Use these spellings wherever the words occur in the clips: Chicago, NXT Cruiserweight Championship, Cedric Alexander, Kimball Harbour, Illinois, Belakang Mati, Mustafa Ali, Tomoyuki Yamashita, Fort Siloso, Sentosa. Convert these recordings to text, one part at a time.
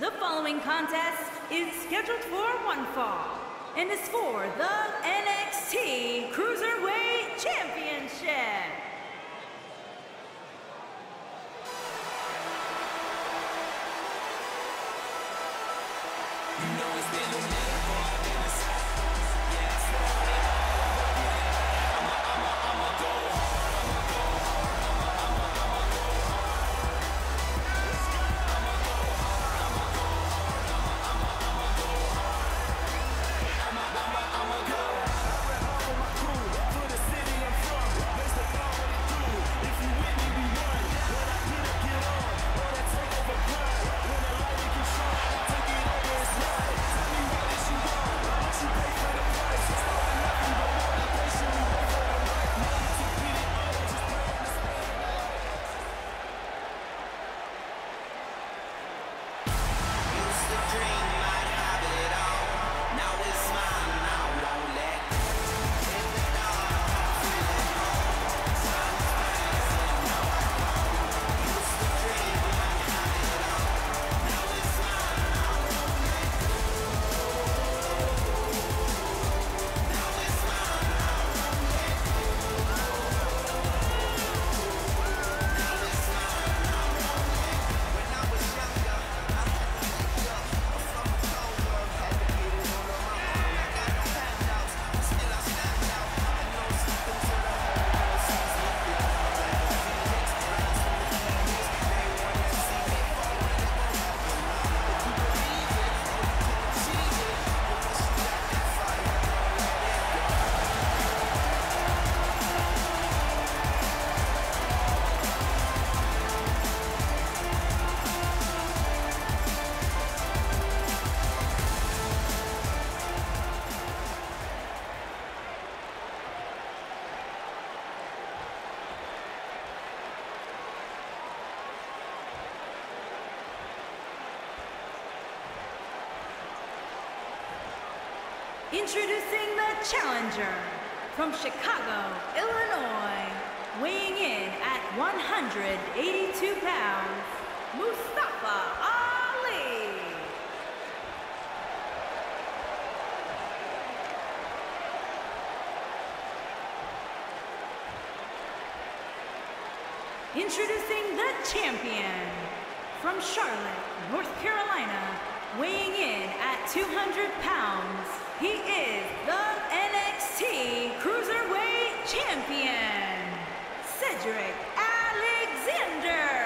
The following contest is scheduled for one fall and is for the NXT Cruiserweight Championship. You know it's been a minute. Introducing the challenger from Chicago, Illinois, weighing in at 182 pounds, Mustafa Ali. Introducing the champion from Charlotte, North Carolina, weighing in at 200 pounds, he is the NXT Cruiserweight Champion, Cedric Alexander.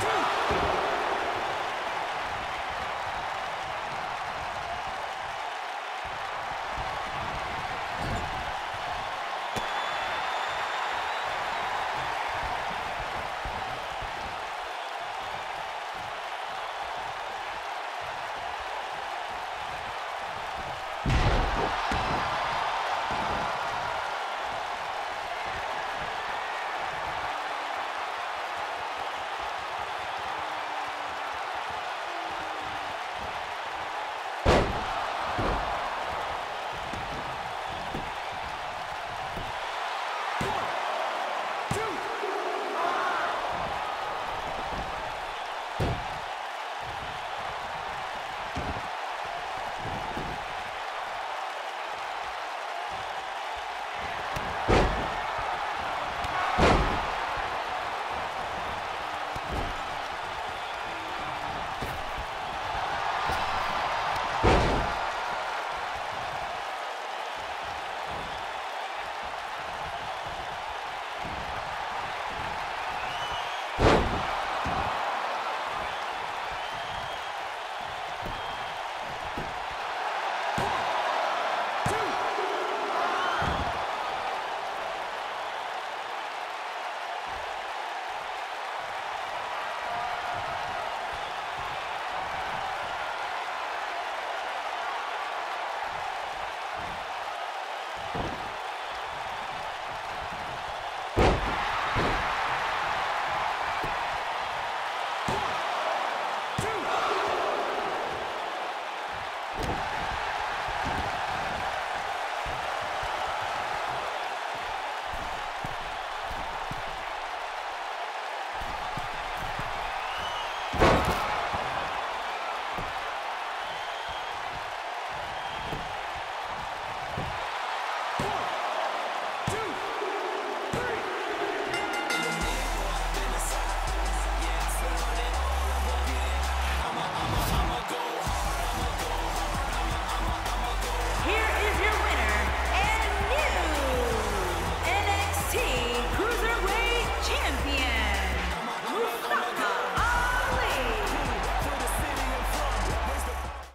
Two.